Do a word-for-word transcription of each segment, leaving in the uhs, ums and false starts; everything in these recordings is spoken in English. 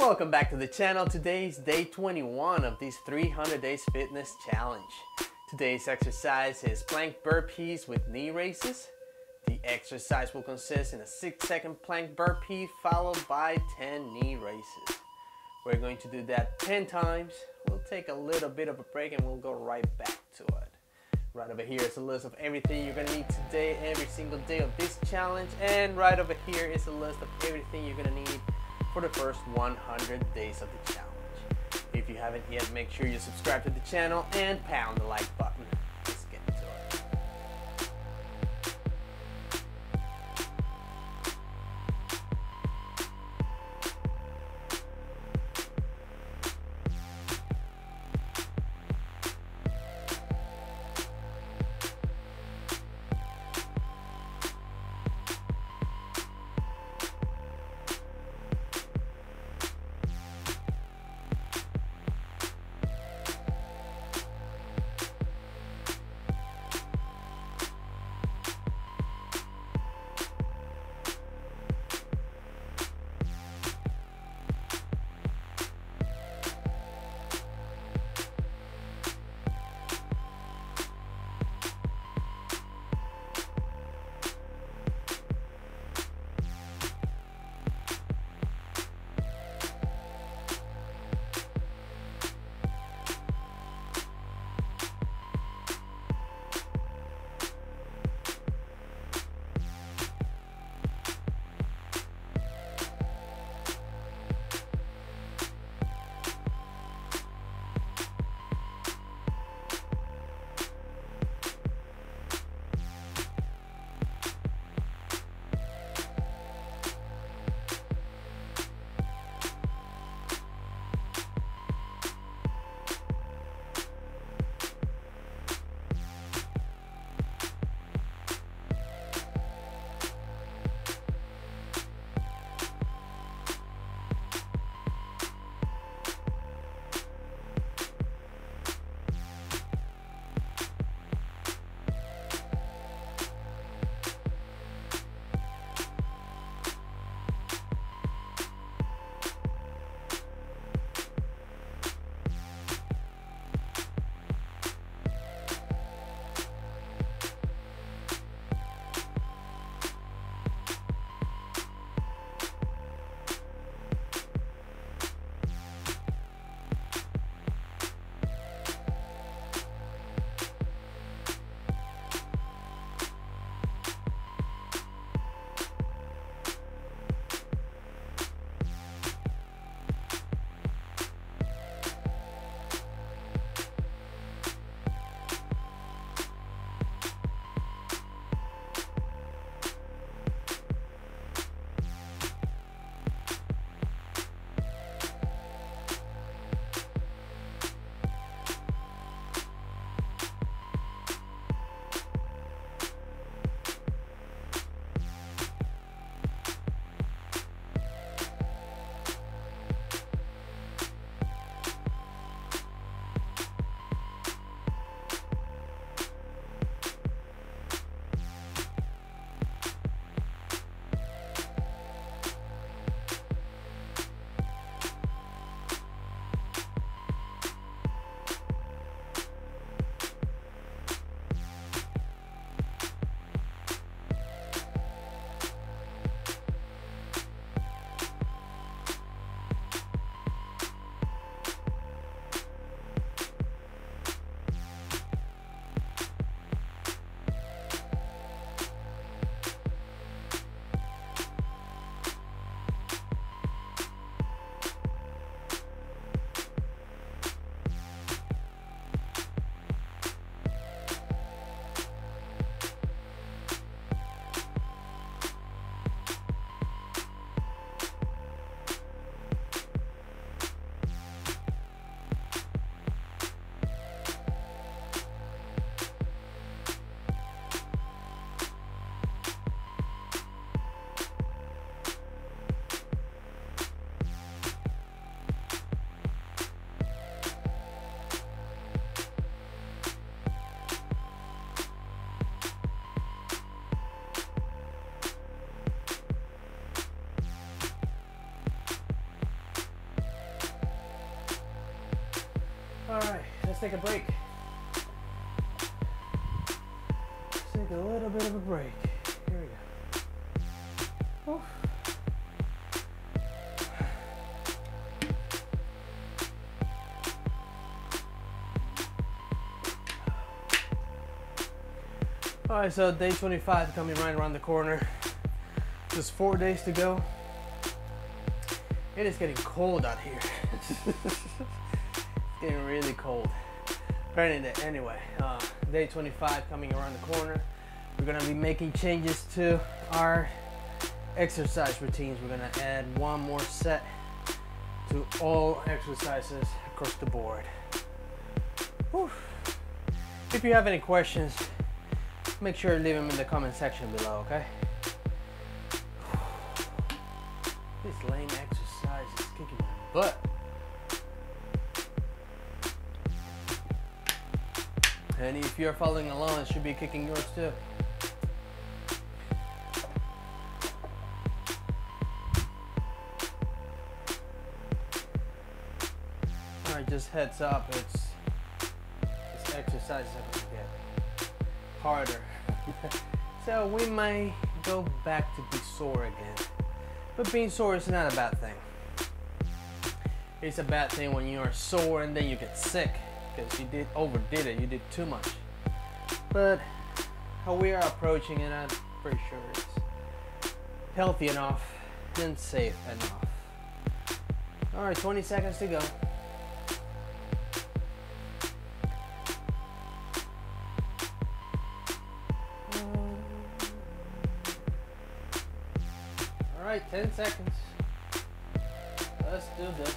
Welcome back to the channel. Today is day twenty-one of this three hundred days fitness challenge. Today's exercise is plank burpees with knee raises. The exercise will consist in a six second plank burpee followed by ten knee raises. We're going to do that ten times. We'll take a little bit of a break and we'll go right back to it. Right over here is a list of everything you're gonna need today, every single day of this challenge. And right over here is a list of everything you're gonna need for the first one hundred days of the challenge. If you haven't yet, make sure you subscribe to the channel and pound the like button. Let's get into it. let's take a break. Let's take a little bit of a break. Here we go. Oof. All right, so day twenty-five coming right around the corner. Just four days to go. It is getting cold out here. It's getting really cold. Anyway, uh, day twenty-five coming around the corner. We're gonna be making changes to our exercise routines. We're gonna add one more set to all exercises across the board. Whew. If you have any questions, make sure to leave them in the comment section below, okay? This lame exercise is kicking my butt. And if you're following along, it should be kicking yours too. All right, just heads up, it's this exercise is going to get harder. So we might go back to be sore again. But being sore is not a bad thing. It's a bad thing when you are sore and then you get sick because you did overdid it, you did too much. But how we are approaching it, I'm pretty sure it's healthy enough and safe enough. All right, twenty seconds to go. Alright, ten seconds. Let's do this.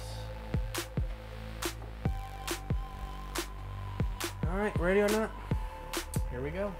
Alright, ready or not? Here we go.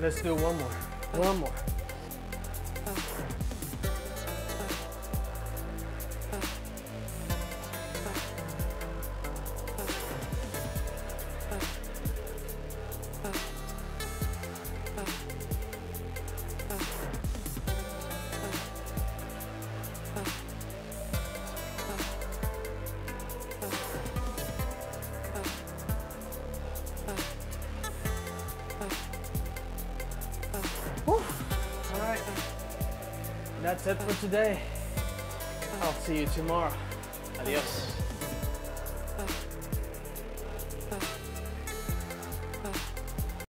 Let's do one more, one more. That's it for today. I'll see you tomorrow. Adios.